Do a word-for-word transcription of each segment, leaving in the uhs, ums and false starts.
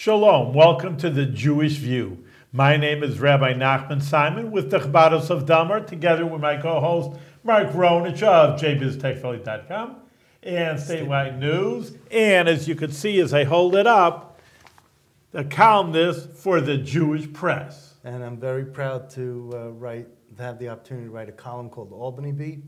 Shalom, welcome to The Jewish View. My name is Rabbi Nachman Simon with the Chabad of Delmar, together with my co-host Mark Ronich of j biz tech filly dot com and Statewide News. And as you can see as I hold it up, the columnist for the Jewish Press. And I'm very proud to uh, write, have the opportunity to write a column called Albany Beat.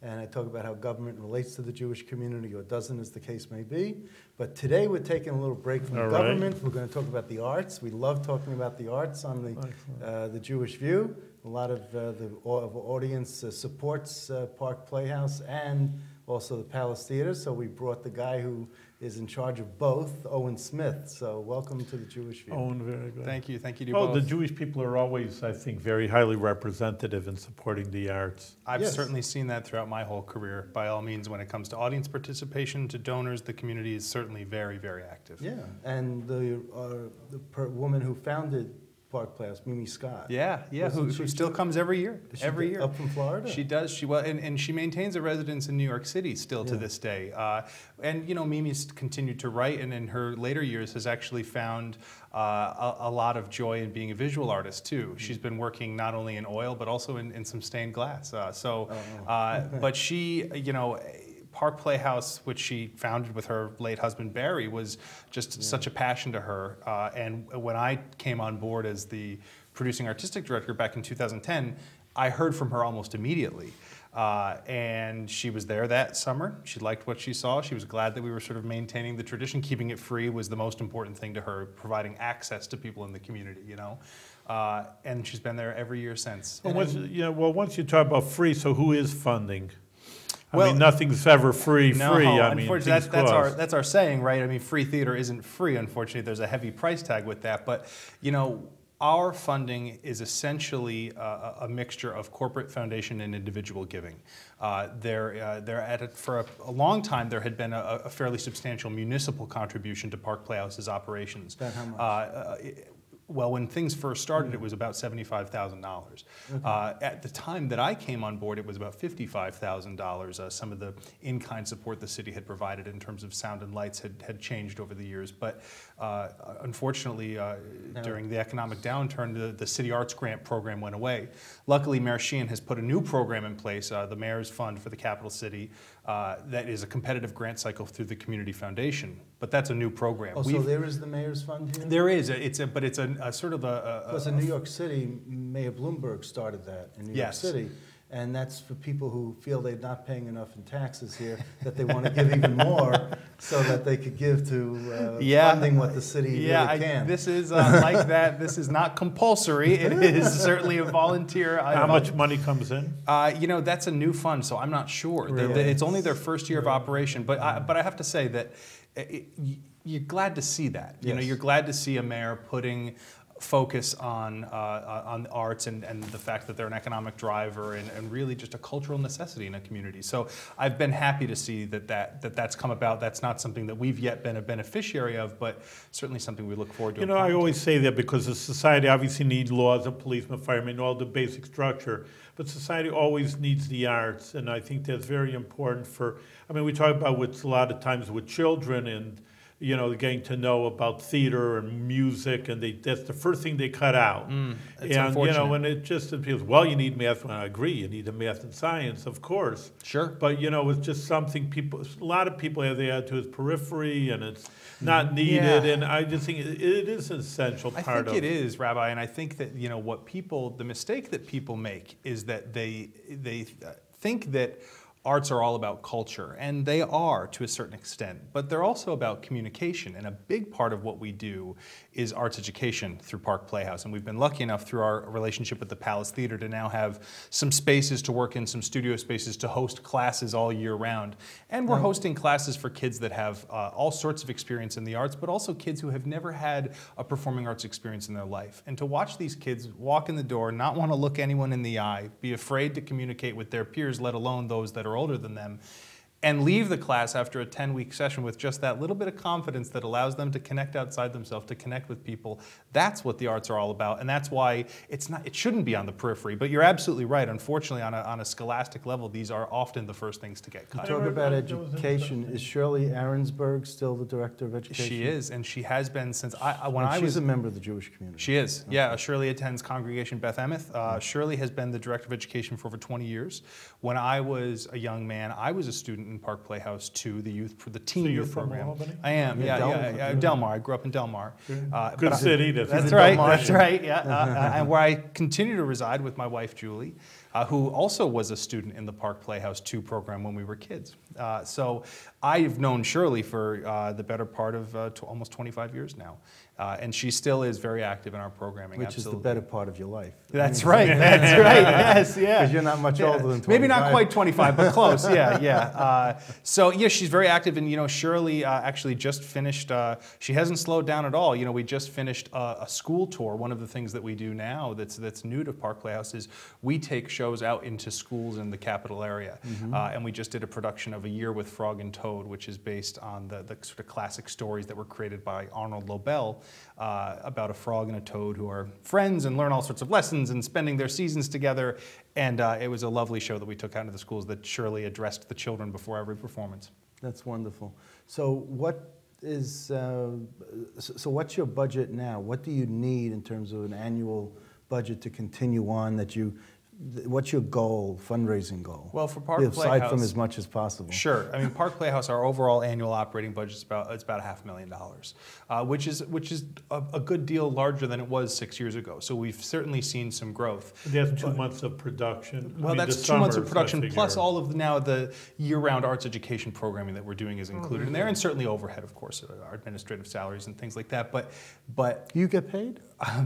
And I talk about how government relates to the Jewish community, or doesn't, as the case may be. But today we're taking a little break from All government. Right. We're going to talk about the arts. We love talking about the arts on the, uh, the Jewish View. A lot of uh, the of audience uh, supports uh, Park Playhouse and also the Palace Theater. So we brought the guy who is in charge of both, Owen Smith. So welcome to the Jewish View. Owen, very good. Thank you, thank you to oh, both. The Jewish people are always, I think, very highly representative in supporting the arts. I've yes. certainly seen that throughout my whole career. By all means, when it comes to audience participation, to donors, the community is certainly very, very active. Yeah, and the, uh, the per woman who founded Park Playhouse, Mimi Scott. Yeah, yeah, who, who still comes every year. She every year. Up from Florida? She does. She well, and, and she maintains a residence in New York City still yeah. to this day. Uh, and, you know, Mimi's continued to write, and in her later years has actually found uh, a, a lot of joy in being a visual artist, too. Mm. She's been working not only in oil, but also in, in some stained glass. Uh, so, oh. uh, but she, you know, Park Playhouse, which she founded with her late husband Barry, was just yeah. such a passion to her. Uh, and when I came on board as the producing artistic director back in two thousand ten, I heard from her almost immediately. Uh, and she was there that summer. She liked what she saw. She was glad that we were sort of maintaining the tradition. Keeping it free was the most important thing to her, providing access to people in the community, you know? Uh, and she's been there every year since. Well, once, you know, well, once you talk about free, so who is funding? I well, mean, nothing's ever free, no, free. I mean, unfortunately, that's, that's, our, that's our saying, right? I mean, free theater isn't free, unfortunately. There's a heavy price tag with that. But, you know, our funding is essentially a, a mixture of corporate foundation and individual giving. Uh, there, uh, there at a, for a, a long time, there had been a, a fairly substantial municipal contribution to Park Playhouse's operations. About how much? Uh, uh, it, Well, when things first started, it was about seventy-five thousand okay. uh, dollars. At the time that I came on board, it was about fifty-five thousand uh, dollars. Some of the in-kind support the city had provided in terms of sound and lights had, had changed over the years, but uh, unfortunately, uh, no. during the economic downturn, the, the city arts grant program went away. Luckily, Mayor Sheehan has put a new program in place, uh, the Mayor's Fund for the Capital City, uh, that is a competitive grant cycle through the community foundation. But that's a new program. Oh, We've, so there is the Mayor's Fund here? There is, it's a, but it's a, a sort of a... Because in New York City, Mayor Bloomberg started that in New yes. York City. And that's for people who feel they're not paying enough in taxes here, that they want to give even more so that they could give to uh, yeah. funding what the city yeah, really can. I, this is uh, like that. This is not compulsory. It is certainly a volunteer. How I'm much on, money comes in? Uh, you know, that's a new fund, so I'm not sure. Really? They, they, it's only their first year really? of operation. But, yeah. I, but I have to say that it, you're glad to see that. You yes. know, you're glad to see a mayor putting focus on uh, on the arts and, and the fact that they're an economic driver and, and really just a cultural necessity in a community. So I've been happy to see that, that, that that's come about. That's not something that we've yet been a beneficiary of, but certainly something we look forward to. You know, I always say that because a society obviously needs laws, a policeman, firemen, all the basic structure, but society always needs the arts, and I think that's very important for, I mean, we talk about what's a lot of times with children and you know, getting to know about theater and music, and they, that's the first thing they cut out. Mm, it's and, unfortunate. You know, and it just appears, well, you need math, and I agree, you need the math and science, of course. Sure. But, you know, it's just something people, a lot of people have the attitude it's periphery, and it's not needed, yeah. and I just think it, it is an essential part of it. I think it is, Rabbi, and I think that, you know, what people, the mistake that people make is that they, they think that arts are all about culture, and they are to a certain extent, but they're also about communication, and a big part of what we do is arts education through Park Playhouse, and we've been lucky enough through our relationship with the Palace Theater to now have some spaces to work in, some studio spaces to host classes all year round, and we're right. hosting classes for kids that have uh, all sorts of experience in the arts, but also kids who have never had a performing arts experience in their life, and to watch these kids walk in the door, not want to look anyone in the eye, be afraid to communicate with their peers, let alone those that are older than them, and leave the class after a ten-week session with just that little bit of confidence that allows them to connect outside themselves, to connect with people. That's what the arts are all about, and that's why it's not, it shouldn't be on the periphery. But you're absolutely right. Unfortunately, on a, on a scholastic level, these are often the first things to get cut. You talk about education. Is Shirley Ehrensberg still the director of education? She is, and she has been since I, when and I she's was... she's a member of the Jewish community. She is, okay. yeah. Shirley attends congregation Beth Emeth. Uh, Shirley has been the director of education for over twenty years. When I was a young man, I was a student in Park Playhouse to the youth, for the teen so you're youth from program. Albany? I am, yeah, Del yeah, yeah, Delmar. I grew up in Delmar. Uh, Good city. I, that's right. Delmar. That's right. Yeah, uh, and where I continue to reside with my wife Julie, uh, who also was a student in the Park Playhouse two program when we were kids. Uh, so I've known Shirley for uh, the better part of uh, to almost twenty-five years now. Uh, and she still is very active in our programming. Which absolutely. is the better part of your life. That's right. That's right. Yes, yeah. Because you're not much yeah. older than twenty-five. Maybe not quite twenty-five, but close. Yeah, yeah. Uh, so, yeah, she's very active. And, you know, Shirley uh, actually just finished, uh, she hasn't slowed down at all. You know, we just finished a, a school tour. One of the things that we do now that's, that's new to Park Playhouse is we take shows out into schools in the capital area. Mm-hmm. uh, and we just did a production of A Year with Frog and Toad, which is based on the, the sort of classic stories that were created by Arnold Lobel. Uh, about a frog and a toad who are friends and learn all sorts of lessons and spending their seasons together. And uh, it was a lovely show that we took out into the schools that surely addressed the children before every performance. That's wonderful. So what is, uh, so what's your budget now? What do you need in terms of an annual budget to continue on that you, what's your goal, fundraising goal? Well, for Park Playhouse... aside from as much as possible. Sure. I mean, Park Playhouse, our overall annual operating budget is about, it's about a half million dollars, uh, which is, which is a, a good deal larger than it was six years ago. So we've certainly seen some growth. That's two but, months of production. Well, I mean, that's two months of production, plus all of the, now the year-round arts education programming that we're doing is included mm-hmm. in there, and certainly overhead, of course, our administrative salaries and things like that. But, but you get paid?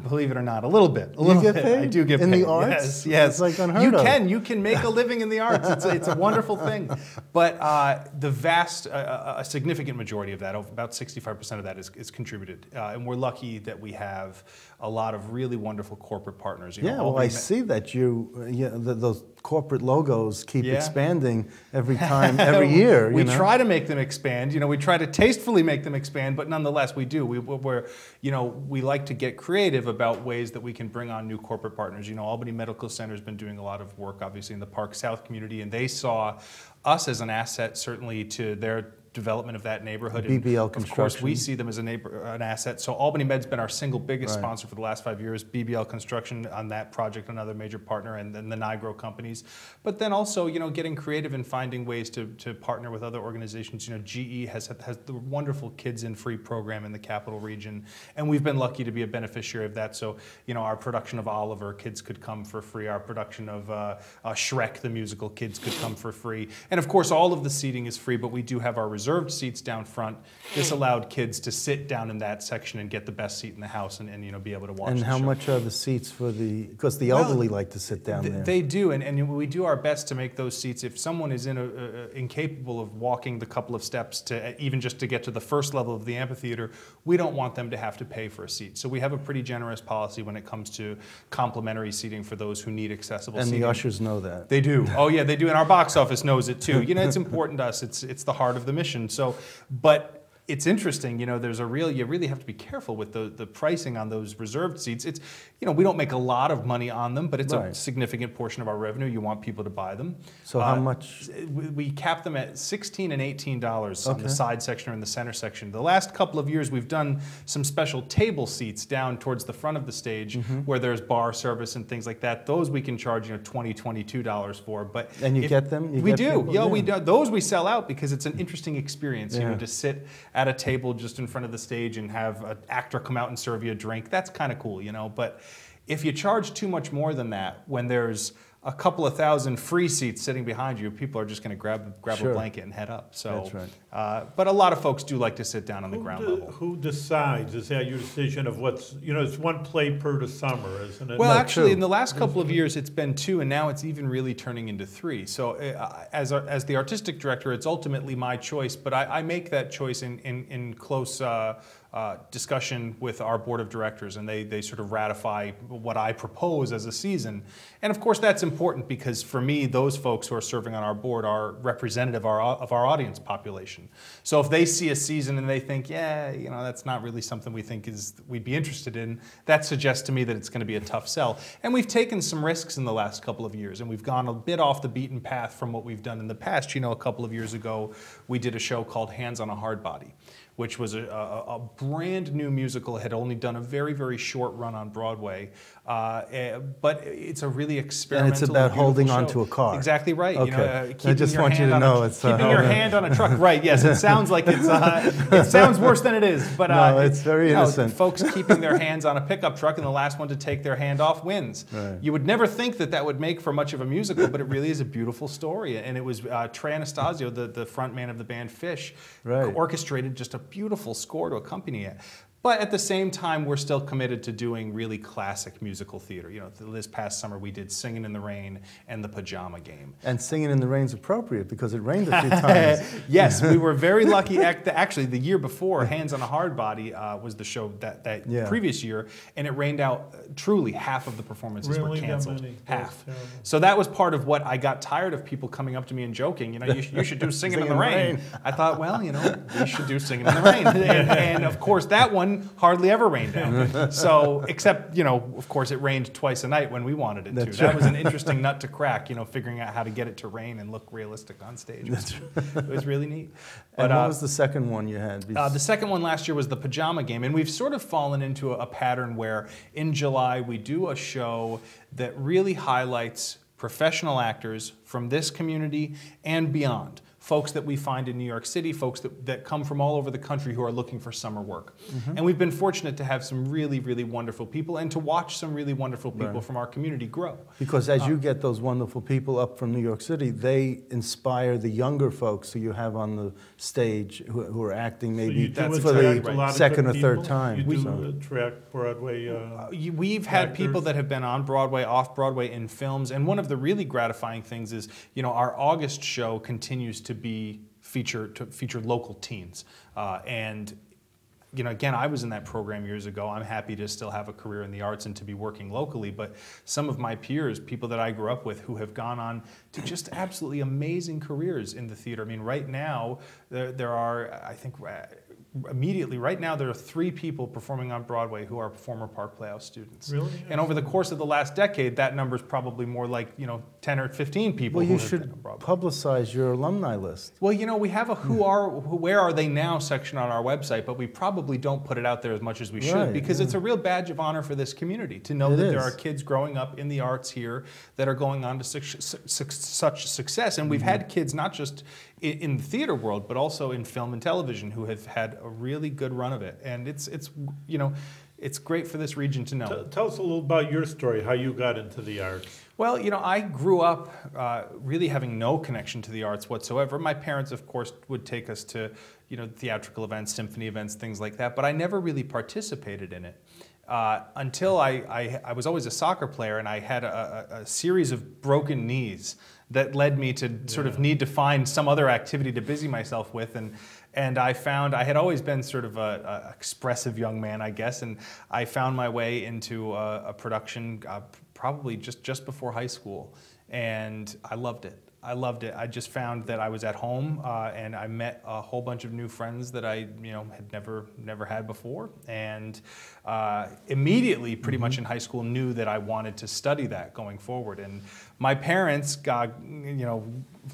Believe it or not, a little bit. A little you get paid? Bit. I do get in paid. In the arts? Yes, yes. Like unheard you of. can you can make a living in the arts. It's a, it's a wonderful thing, but uh, the vast, uh, a significant majority of that, about sixty-five percent of that, is, is contributed, uh, and we're lucky that we have a lot of really wonderful corporate partners. You know, yeah, well, I see that you, uh, yeah, the, those corporate logos keep yeah. expanding every time, every year. we you know? try to make them expand. You know, we try to tastefully make them expand, but nonetheless, we do. We, we're, you know, we like to get creative about ways that we can bring on new corporate partners. You know, Albany Medical Center has been doing a lot of work, obviously, in the Park South community, and they saw us as an asset, certainly, to their development of that neighborhood. B B L Construction. Of course, we see them as a neighbor, an asset. So Albany Med's been our single biggest right. sponsor for the last five years. B B L Construction on that project, another major partner, and then the Nigro companies. But then also, you know, getting creative and finding ways to, to partner with other organizations. You know, G E has, has the wonderful Kids in Free program in the capital region, and we've been lucky to be a beneficiary of that. So, you know, our production of Oliver, kids could come for free. Our production of uh, uh, Shrek the musical, kids could come for free. And of course, all of the seating is free, but we do have our reserves. Reserved seats down front. This allowed kids to sit down in that section and get the best seat in the house, and, and you know, be able to watch. And the how show. much are the seats for the? Because the elderly well, like to sit down th there. They do, and, and we do our best to make those seats. If someone is in a, a, incapable of walking the couple of steps to even just to get to the first level of the amphitheater, we don't want them to have to pay for a seat. So we have a pretty generous policy when it comes to complimentary seating for those who need accessible. And seating. The ushers know that. They do. Oh yeah, they do, and our box office knows it too. You know, it's important to us. It's it's the heart of the mission. So, but it's interesting, you know, there's a real, you really have to be careful with the, the pricing on those reserved seats. It's, you know, we don't make a lot of money on them, but it's right. a significant portion of our revenue. You want people to buy them. So uh, how much? We, we cap them at sixteen and eighteen dollars okay. on the side section or in the center section. The last couple of years, we've done some special table seats down towards the front of the stage mm-hmm. where there's bar service and things like that. Those we can charge, you know, twenty, twenty-two dollars for. But and you if, get them? You we get do. Yeah, we do. Those we sell out because it's an interesting experience, yeah. you know, to sit at at a table just in front of the stage and have an actor come out and serve you a drink. That's kind of cool, you know. But if you charge too much more than that, when there's a couple of thousand free seats sitting behind you, people are just going to grab grab sure. a blanket and head up. So, that's right. uh, but a lot of folks do like to sit down on who the ground do, level. Who decides? Is that your decision of what's, you know, it's one play per to summer, isn't it? Well, no, actually, two. in the last couple of years, it's been two, and now it's even really turning into three. So, uh, as a, as the artistic director, it's ultimately my choice, but I, I make that choice in in in close. Uh, uh, discussion with our board of directors, and they, they sort of ratify what I propose as a season. And of course that's important because for me, those folks who are serving on our board are representative of our, of our audience population. So if they see a season and they think, yeah, you know, that's not really something we think is we'd be interested in, that suggests to me that it's going to be a tough sell. And we've taken some risks in the last couple of years, and we've gone a bit off the beaten path from what we've done in the past. You know, a couple of years ago, we did a show called Hands on a Hard Body, which was a, a, a brand new musical, had only done a very, very short run on Broadway. Uh, but it's a really experimental, and it's about holding show. onto a car. Exactly right. Okay. You know, uh, keeping I just your want hand you to know a, it's keeping uh, your hand on a truck. Right. Yes. It sounds like it's. Uh, it sounds worse than it is. But uh, no, it's very you know, innocent. Folks keeping their hands on a pickup truck, and the last one to take their hand off wins. Right. You would never think that that would make for much of a musical, but it really is a beautiful story. And it was uh, Trey Anastasio, the the front man of the band Fish, right. orchestrated just a beautiful score to accompany it. But at the same time, we're still committed to doing really classic musical theater. You know, this past summer we did Singing in the Rain and The Pajama Game. And Singing in the Rain's appropriate because it rained a few times. Yes, we were very lucky. Actually, the year before, Hands on a Hard Body uh, was the show that, that yeah. previous year, and it rained out. Uh, truly, half of the performances really were canceled. Half. That so that was part of what I got tired of people coming up to me and joking. You know, you, you should do Singing, Singing in the Rain. rain. I thought, well, you know, we should do Singing in the Rain. And, and of course, that one hardly ever rained out. So, except, you know, of course it rained twice a night when we wanted it That's to. Right. That was an interesting nut to crack, you know, figuring out how to get it to rain and look realistic on stage. That's it was really neat. But, and what uh, was the second one you had? Uh, the second one last year was The Pajama Game, and we've sort of fallen into a, a pattern where in July we do a show that really highlights professional actors from this community and beyond. Folks that we find in New York City, folks that, that come from all over the country who are looking for summer work. Mm-hmm. And we've been fortunate to have some really, really wonderful people and to watch some really wonderful people right. from our community grow. Because as um, you get those wonderful people up from New York City, they inspire the younger folks who you have on the stage who, who are acting maybe so for the right. second or third time. You do so. attract Broadway uh, uh, We've had actors. people that have been on Broadway, off Broadway, in films. And one of the really gratifying things is, you know, our August show continues to To be feature to feature local teens, uh, and you know, again, I was in that program years ago. I'm happy to still have a career in the arts and to be working locally. But some of my peers, people that I grew up with, who have gone on to just absolutely amazing careers in the theater. I mean, right now there, there are, I think. Immediately, right now, there are three people performing on Broadway who are former Park Playhouse students. Really? And over the course of the last decade, that number is probably more like, you know, ten or fifteen people. Well, you should publicize your alumni list. Well, you know, we have a who are, who, where are they now section on our website, but we probably don't put it out there as much as we should right, because yeah. it's a real badge of honor for this community to know it that is. there are kids growing up in the arts here that are going on to su su such success. And we've mm-hmm. had kids not just in, in the theater world, but also in film and television who have had a really good run of it, and it's it's you know, it's great for this region to know. T tell us a little about your story, how you got into the arts. Well, you know, I grew up uh, really having no connection to the arts whatsoever. My parents, of course, would take us to you know theatrical events, symphony events, things like that, but I never really participated in it uh, until I, I I was always a soccer player, and I had a, a, a series of broken knees that led me to sort yeah. of need to find some other activity to busy myself with. And. And I found, I had always been sort of a, a expressive young man, I guess, and I found my way into a, a production uh, probably just, just before high school, and I loved it. I loved it. I just found that I was at home, uh, and I met a whole bunch of new friends that I, you know, had never, never had before. And uh, immediately, pretty mm-hmm. much in high school, knew that I wanted to study that going forward. And my parents, God, you know,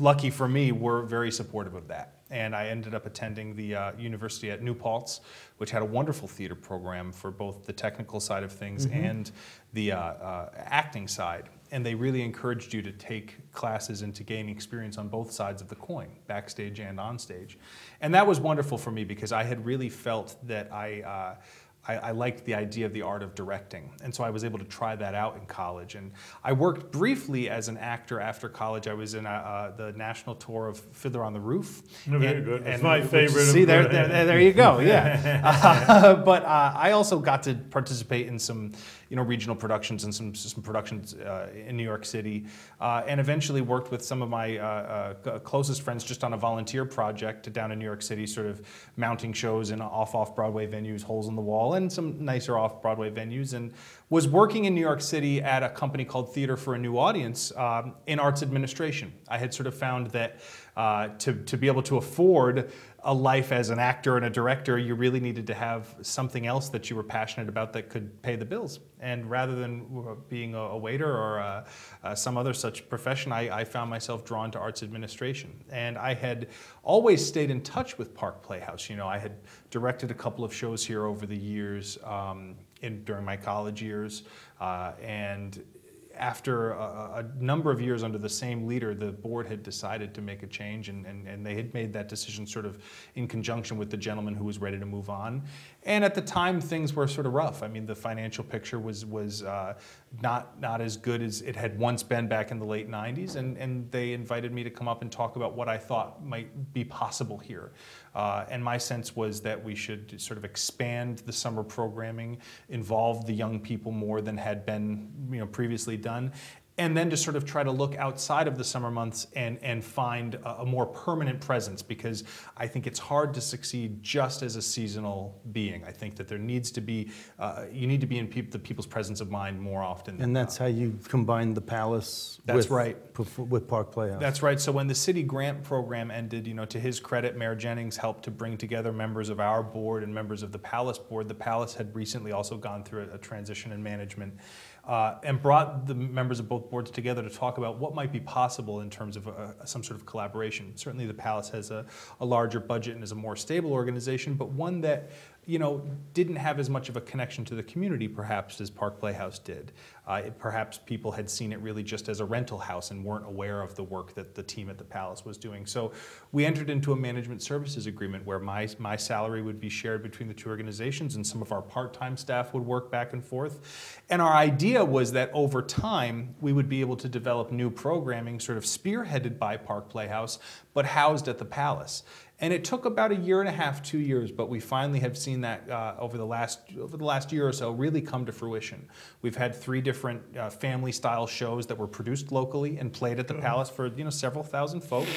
lucky for me, were very supportive of that. And I ended up attending the uh, university at New Paltz, which had a wonderful theater program for both the technical side of things mm-hmm. and the uh, uh, acting side. And they really encouraged you to take classes and to gain experience on both sides of the coin, backstage and on stage. And that was wonderful for me because I had really felt that I, uh, I, I liked the idea of the art of directing. And so I was able to try that out in college. And I worked briefly as an actor after college. I was in a, uh, the national tour of Fiddler on the Roof. No, very and, good. It's my favorite. See, there, there, there you go, yeah. Uh, but uh, I also got to participate in some you know, regional productions and some, some productions uh, in New York City, uh, and eventually worked with some of my uh, uh, closest friends just on a volunteer project down in New York City, sort of mounting shows in off-off-Broadway venues, holes in the wall, and some nicer off-Broadway venues, and was working in New York City at a company called Theater for a New Audience um, in arts administration. I had sort of found that uh, to, to be able to afford a life as an actor and a director, you really needed to have something else that you were passionate about that could pay the bills. And rather than being a waiter or a, uh, some other such profession, I, I found myself drawn to arts administration. And I had always stayed in touch with Park Playhouse. You know, I had directed a couple of shows here over the years um, in, during my college years, uh, and after a, a number of years under the same leader, the board had decided to make a change, and, and, and they had made that decision sort of in conjunction with the gentleman who was ready to move on. And at the time, things were sort of rough. I mean, the financial picture was was uh, not not as good as it had once been back in the late nineties, and, and they invited me to come up and talk about what I thought might be possible here. Uh, and my sense was that we should sort of expand the summer programming, involve the young people more than had been you know, previously done, and then to sort of try to look outside of the summer months and, and find a, a more permanent presence, because I think it's hard to succeed just as a seasonal being. I think that there needs to be, uh, you need to be in pe the people's presence of mind more often than And that's not. How you combine the Palace that's with, right. with Park Playhouse. That's right. So when the city grant program ended, you know, to his credit, Mayor Jennings helped to bring together members of our board and members of the Palace board. The Palace had recently also gone through a, a transition in management. Uh, and brought the members of both boards together to talk about what might be possible in terms of a, some sort of collaboration. Certainly the Palace has a, a larger budget and is a more stable organization, but one that you know, didn't have as much of a connection to the community, perhaps, as Park Playhouse did. Uh, it, perhaps people had seen it really just as a rental house and weren't aware of the work that the team at the Palace was doing. So we entered into a management services agreement where my, my salary would be shared between the two organizations, and some of our part-time staff would work back and forth. And our idea was that over time, we would be able to develop new programming sort of spearheaded by Park Playhouse, but housed at the Palace. And it took about a year and a half, two years, but we finally have seen that uh, over the last over the last year or so really come to fruition. We've had three different uh, family-style shows that were produced locally and played at the mm-hmm. Palace for you know several thousand folks.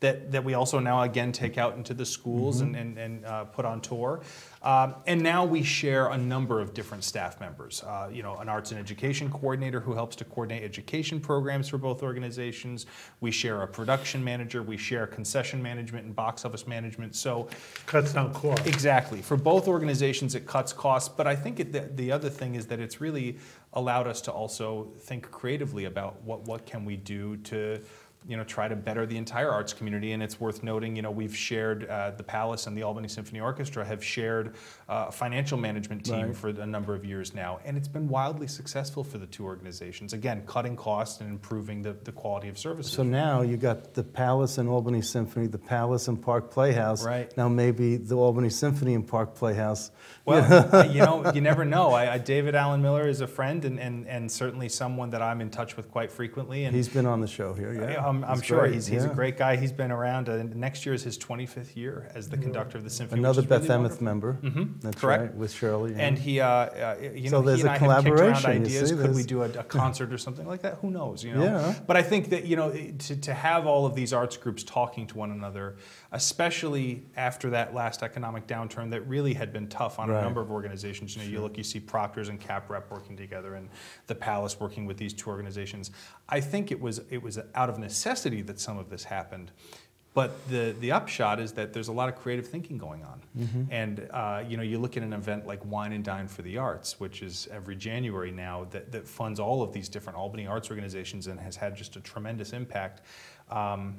That that we also now again take out into the schools mm-hmm. and and, and uh, put on tour. Um, and now we share a number of different staff members. Uh, you know, an arts and education coordinator who helps to coordinate education programs for both organizations. We share a production manager. We share concession management and box office management. So cuts down costs. Exactly. For both organizations, it cuts costs. But I think it, the, the other thing is that it's really allowed us to also think creatively about what what can we do to you know, try to better the entire arts community. And it's worth noting, you know, we've shared, uh, the Palace and the Albany Symphony Orchestra have shared a uh, financial management team right. for a number of years now. And it's been wildly successful for the two organizations, again, cutting costs and improving the, the quality of services. So now you got the Palace and Albany Symphony, the Palace and Park Playhouse. Right. Now maybe the Albany Symphony and Park Playhouse. Well, you know, you never know. I, I, David Allen Miller is a friend and, and, and certainly someone that I'm in touch with quite frequently. And he's been on the show here, yeah. I, I'm, I'm sure he's, he's yeah. a great guy. He's been around. Uh, next year is his twenty-fifth year as the yeah. conductor of the symphony. Another Beth really Emeth wonderful. member. Mm-hmm. That's correct. Right, with Shirley. Yeah. And he, uh, uh, you so know, there's he and a I collaboration. Have around ideas. See, Could we do a, a concert or something like that? Who knows? You know. Yeah. But I think that you know to, to have all of these arts groups talking to one another, especially after that last economic downturn that really had been tough on right. a number of organizations. You know, sure. you look, you see Proctors and CapRep working together, and the Palace working with these two organizations. I think it was it was out of necessity that some of this happened, but the the upshot is that there's a lot of creative thinking going on. Mm-hmm. And uh, you know, you look at an event like Wine and Dine for the Arts, which is every January now, that, that funds all of these different Albany arts organizations and has had just a tremendous impact. Um,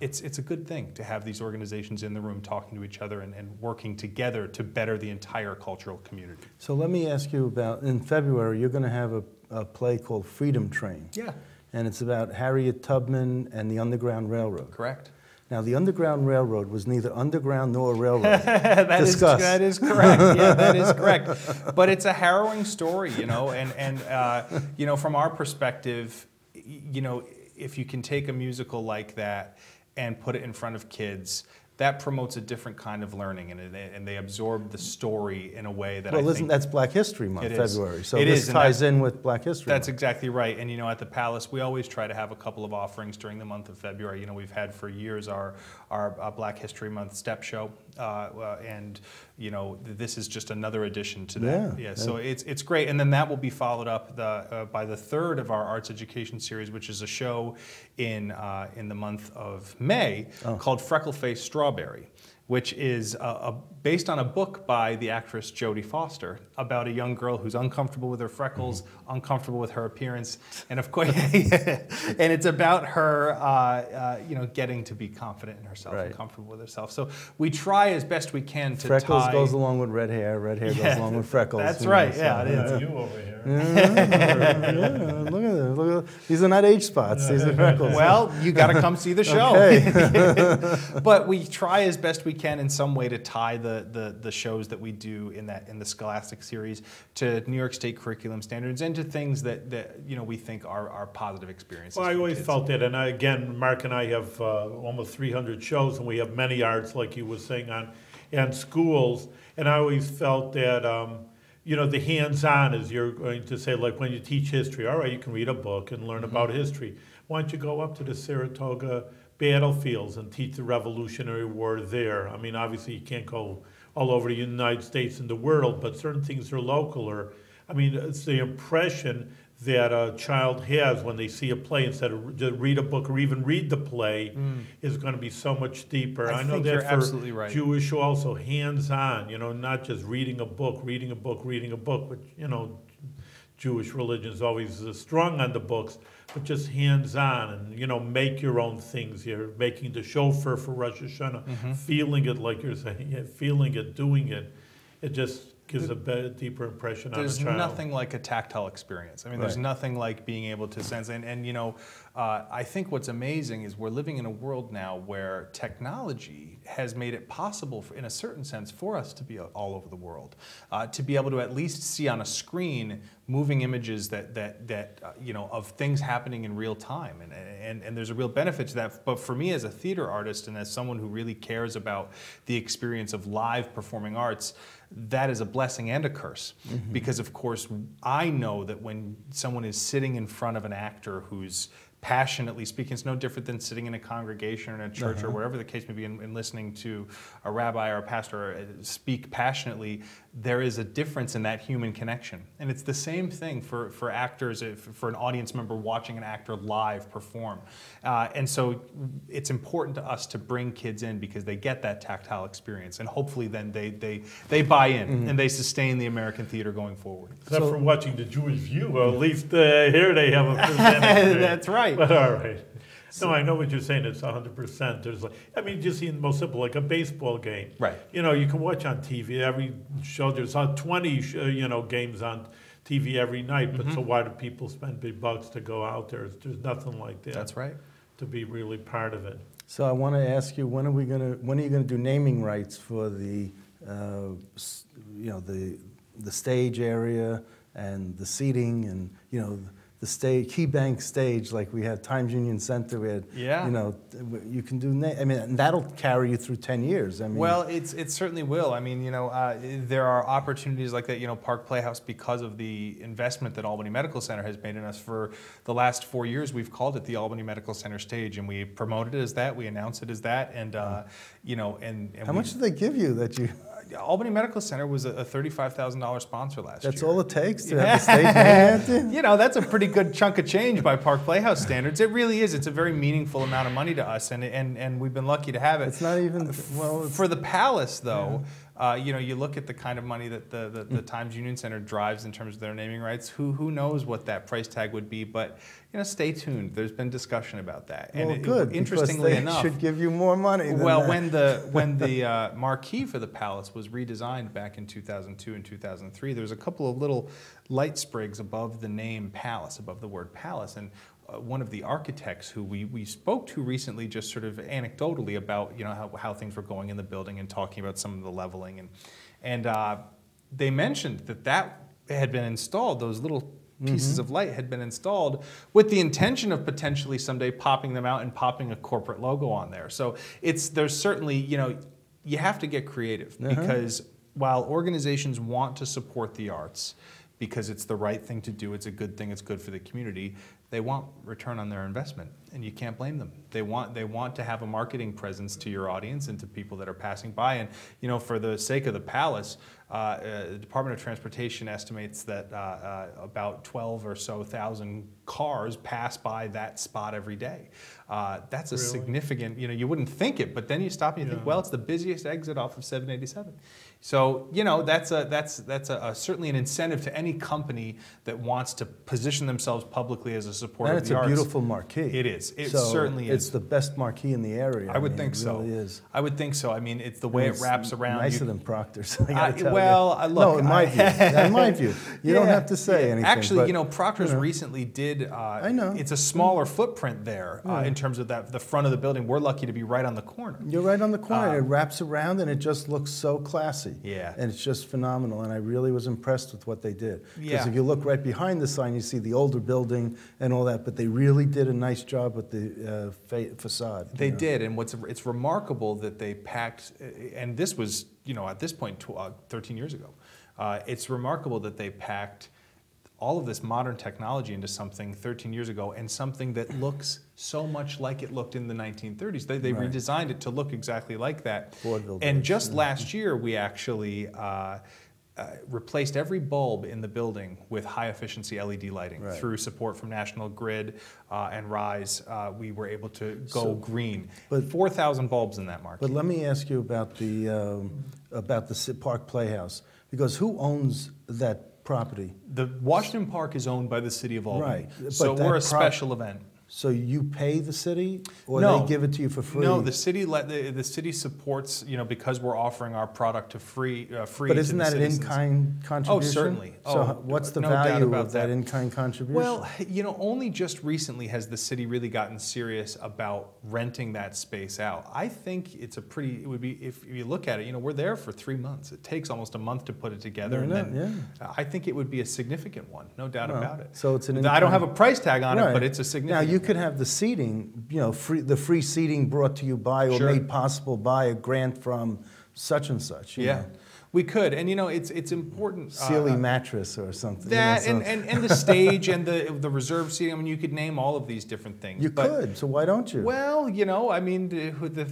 It's, it's a good thing to have these organizations in the room talking to each other and, and working together to better the entire cultural community. So let me ask you about, in February, you're going to have a, a play called Freedom Train. Yeah. And it's about Harriet Tubman and the Underground Railroad. Correct. Now, the Underground Railroad was neither underground nor railroad. that, is, that is correct. Yeah, that is correct. But it's a harrowing story, you know, and, and uh, you know, from our perspective, you know, if you can take a musical like that and put it in front of kids, that promotes a different kind of learning, and they, and they absorb the story in a way that well, I listen, think... Well, that's Black History Month, February, so it this is, ties in with Black History That's Month. Exactly right, and you know, at the Palace, we always try to have a couple of offerings during the month of February. You know, we've had for years our, our uh, Black History Month step show, uh, uh, and you know, this is just another addition to that. Yeah, yeah so yeah. it's it's great, and then that will be followed up the, uh, by the third of our Arts Education series, which is a show in, uh, in the month of May oh. called Freckle-Faced Strawberry. Which is a, a, based on a book by the actress Jodie Foster about a young girl who's uncomfortable with her freckles, mm-hmm. uncomfortable with her appearance, and of course, and it's about her, uh, uh, you know, getting to be confident in herself, right. and comfortable with herself. So we try as best we can to freckles tie... goes along with red hair, red hair yeah, goes along with freckles. That's right. Know, yeah, so. It is. You over here. yeah, yeah, look at them. Look at these are not age spots. These are freckles. Well, you got to come see the show. Okay. But we try as best we can in some way to tie the, the the shows that we do in that in the Scholastic series to New York State curriculum standards and to things that, that you know we think are are positive experiences. Well, I always kids. felt that, and I, again, Mark and I have uh, almost three hundred shows, and we have many arts, like you were saying, on and schools, and I always felt that. Um, You know, the hands-on is you're going to say, like when you teach history, all right, you can read a book and learn mm-hmm. about history. Why don't you go up to the Saratoga battlefields and teach the Revolutionary War there? I mean, obviously you can't go all over the United States and the world, but certain things are local. Or, I mean, it's the impression that a child has when they see a play instead of just read a book or even read the play mm. is going to be so much deeper. I, I know that for absolutely right. Jewish also, hands-on, you know, not just reading a book, reading a book, reading a book, which, you know, Jewish religion is always strong on the books, but just hands-on and, you know, make your own things. You're making the shofar for Rosh Hashanah, mm-hmm. feeling it like you're saying, feeling it, doing it. It just... gives a better, deeper impression on the child. There's nothing like a tactile experience. I mean, right. there's nothing like being able to sense. And, and you know, uh, I think what's amazing is we're living in a world now where technology has made it possible, for, in a certain sense, for us to be all over the world, uh, to be able to at least see on a screen moving images that that that uh, you know of things happening in real time, and and and there's a real benefit to that. But for me, as a theater artist and as someone who really cares about the experience of live performing arts, that is a blessing and a curse, mm-hmm. because of course I know that when someone is sitting in front of an actor who's passionately speaking, it's no different than sitting in a congregation or in a church uh-huh. or wherever the case may be, and, and listening to a rabbi or a pastor speak passionately. There is a difference in that human connection, and it's the same thing for for actors, if, for an audience member watching an actor live perform. Uh, and so, it's important to us to bring kids in because they get that tactile experience, and hopefully, then they they they buy in mm-hmm. and they sustain the American theater going forward. Except so, for watching The Jewish View, or at least uh, here they have a presentation. That's right. But all right. No, I know what you're saying. It's one hundred percent. There's like, I mean, just even most simple, like a baseball game. Right. You know, you can watch on T V every show. There's twenty, you know, games on T V every night. But mm-hmm. so why do people spend big bucks to go out there? There's nothing like that. That's right. To be really part of it. So I want to ask you, when are we going to? When are you going to do naming rights for the, uh, you know, the the stage area and the seating and you know. The stage, Key Bank stage, like we had Times Union Center, we had, yeah. you know, you can do, I mean, and that'll carry you through ten years. I mean, well, it's, it certainly will. I mean, you know, uh, there are opportunities like that, you know, Park Playhouse, because of the investment that Albany Medical Center has made in us for the last four years, we've called it the Albany Medical Center stage, and we promoted it as that, we announced it as that, and, uh, you know, and, and how we, much did they give you that you... Albany Medical Center was a thirty-five thousand dollar sponsor last that's year. That's all it takes to have the stage name. You know, that's a pretty good chunk of change by Park Playhouse standards. It really is. It's a very meaningful amount of money to us, and and, and we've been lucky to have it. It's not even... well. It's, for the Palace, though... Yeah. Uh, you know, you look at the kind of money that the, the, the Times Union Center drives in terms of their naming rights. Who who knows what that price tag would be? But you know, stay tuned. There's been discussion about that. And well, it, good. It, interestingly because they enough, should give you more money. Well, than that. when the when the uh, marquee for the Palace was redesigned back in two thousand two and two thousand three, there was a couple of little light sprigs above the name Palace, above the word Palace, and one of the architects who we, we spoke to recently, just sort of anecdotally about, you know, how, how things were going in the building and talking about some of the leveling. And, and uh, they mentioned that that had been installed, those little pieces mm-hmm. of light had been installed with the intention of potentially someday popping them out and popping a corporate logo on there. So it's, there's certainly, you know, you have to get creative uh-huh. because while organizations want to support the arts because it's the right thing to do, it's a good thing, it's good for the community, they want return on their investment, and you can't blame them. They want, they want to have a marketing presence to your audience and to people that are passing by. And you know, for the sake of the Palace, uh, uh, the Department of Transportation estimates that uh, uh, about twelve or so thousand cars pass by that spot every day. Uh, that's a really? significant, you know, you wouldn't think it, but then you stop and you yeah. think, well, it's the busiest exit off of seven eighty-seven. So, you know, that's a, that's, that's a, a, certainly an incentive to any company that wants to position themselves publicly as a supporter of the arts. And it's a beautiful marquee. It is. It so certainly is. It's the best marquee in the area. I would I mean, think it so. It really is. I would think so. I mean, it's the way it wraps around. Nicer you, than Proctor's, I gotta I, tell well, you. Well, look. No, in my view. In my view. You yeah, don't have to say yeah. anything. Actually, but, you know, Proctor's you know. recently did, uh, I know. it's a smaller mm. footprint there mm. uh, in terms of that, the front of the building. We're lucky to be right on the corner. You're right on the corner. Um, it wraps around, and it just looks so classy. Yeah. And it's just phenomenal, and I really was impressed with what they did. Because yeah. if you look right behind the sign, you see the older building and all that, but they really did a nice job with the uh, fa facade. They know? did, and what's it's remarkable that they packed, and this was, you know, at this point, twelve, thirteen years ago, uh, it's remarkable that they packed all of this modern technology into something thirteen years ago, and something that looks so much like it looked in the nineteen thirties. They, they right. redesigned it to look exactly like that. Boardville and Beach. just yeah. last year, we actually uh, uh, replaced every bulb in the building with high-efficiency L E D lighting. Right. Through support from National Grid uh, and RISE, uh, we were able to go so, green. But four thousand bulbs in that market. But let me ask you about the, um, about the Park Playhouse, because who owns that property? The Washington Park is owned by the city of Albany. Right. So we're a special event. So you pay the city, or no, they give it to you for free? No, the city let the, the city supports, you know, because we're offering our product to free uh, free. But isn't that an in-kind contribution? Oh, certainly. So oh, what's the no value about of that, that in-kind contribution? Well, you know, only just recently has the city really gotten serious about renting that space out. I think it's a pretty. It would be if you look at it. You know, we're there for three months. It takes almost a month to put it together, no, and no, then yeah. I think it would be a significant one, no doubt no. about it. So it's an. I don't have a price tag on right. it, but it's a significant. Now, you You could have the seating, you know, free, the free seating brought to you by or sure. made possible by a grant from such and such. You yeah, know. we could, and you know, it's it's important. Sealy uh, mattress or something. That you know, so. and, and and the stage and the the reserve seating. I mean, you could name all of these different things. You but, could. So why don't you? Well, you know, I mean, the. the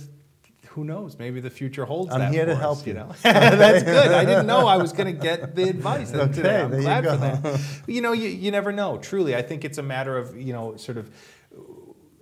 Who knows? Maybe the future holds I'm that I'm here to us, help you. you know? That's good. I didn't know I was going to get the advice okay, today. I'm glad for that. You know, you, you never know. Truly, I think it's a matter of, you know, sort of,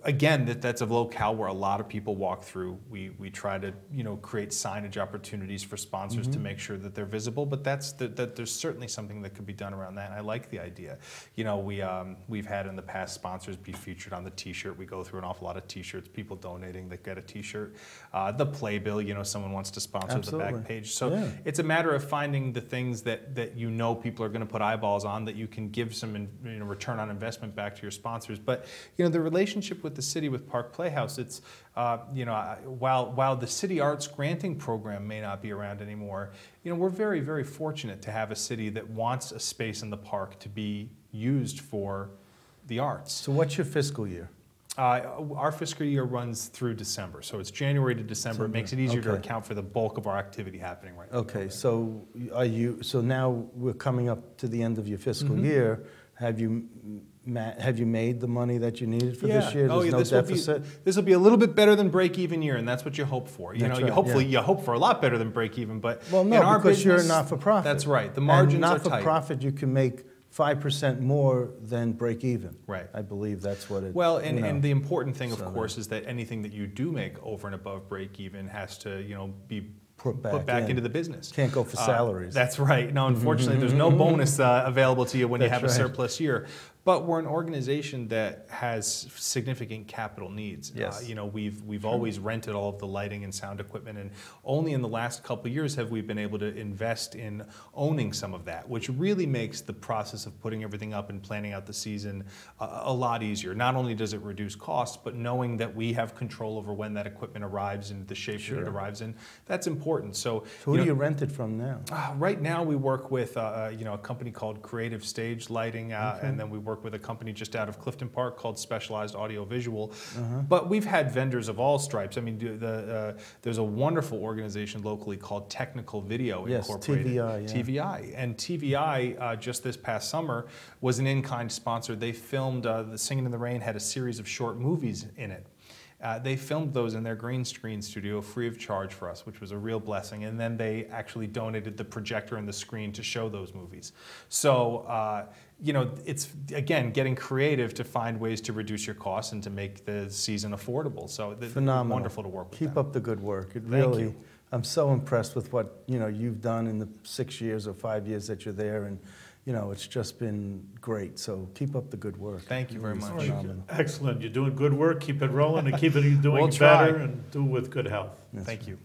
again, that that's a locale where a lot of people walk through. We, we try to, you know, create signage opportunities for sponsors mm-hmm. to make sure that they're visible. But that's the, that there's certainly something that could be done around that. And I like the idea. You know, we, um, we've had in the past sponsors be featured on the T-shirt. We go through an awful lot of T-shirts, people donating that get a T-shirt. Uh, the playbill, you know, someone wants to sponsor Absolutely. the back page. So yeah. it's a matter of finding the things that, that you know people are going to put eyeballs on, that you can give some in, you know, return on investment back to your sponsors. But, you know, the relationship with the city with Park Playhouse, it's uh, you know, while while the city arts granting program may not be around anymore, you know, we're very very fortunate to have a city that wants a space in the park to be used for the arts. So what's your fiscal year? Uh, our fiscal year runs through December, so it's January to December. December. It makes it easier okay. to account for the bulk of our activity happening right now. Okay, so are you? So now we're coming up to the end of your fiscal mm-hmm. year. Have you? Matt, have you made the money that you needed for yeah. this year? There's oh, yeah, no this deficit. Will be, this will be a little bit better than break-even year, and that's what you hope for. You that's know, right, you hopefully yeah. you hope for a lot better than break-even, but well, no, in our because business, you're not-for-profit. That's right. The margins are tight. Not-for-profit, you can make five percent more than break-even. Right. I believe that's what it. Well, and you know, and the important thing, of so course, that. is that anything that you do make over and above break-even has to, you know, be put back, put back in. into the business. Can't go for salaries. Uh, that's right. No, unfortunately, there's no bonus uh, available to you when that's you have right. a surplus year. but we're an organization that has significant capital needs. Yes. Uh, you know, we've we've sure. always rented all of the lighting and sound equipment, and only in the last couple of years have we been able to invest in owning some of that, which really makes the process of putting everything up and planning out the season a, a lot easier. Not only does it reduce costs, but knowing that we have control over when that equipment arrives and the shape sure. that it arrives in, that's important. So, so who you know, do you rent it from now? Uh, right now we work with uh, you know, a company called Creative Stage Lighting, uh, okay. and then we work with a company just out of Clifton Park called Specialized Audio Visual, uh-huh. but we've had vendors of all stripes. I mean, the, uh, there's a wonderful organization locally called Technical Video yes, Incorporated, T V I, yeah. T V I, and T V I uh, just this past summer was an in-kind sponsor. They filmed uh, the Singing in the Rain had a series of short movies in it. Uh, they filmed those in their green screen studio free of charge for us, which was a real blessing. And then they actually donated the projector and the screen to show those movies. So, uh, you know, it's, again, getting creative to find ways to reduce your costs and to make the season affordable. So it's wonderful to work with them. Keep up the good work. It really, thank you. I'm so impressed with what, you know, you've done in the six years or five years that you're there. And, you know, it's just been great. So keep up the good work. Thank you very much. Right. Excellent. You're doing good work. Keep it rolling and keep it doing we'll better and do it with good health. That's Thank right. you.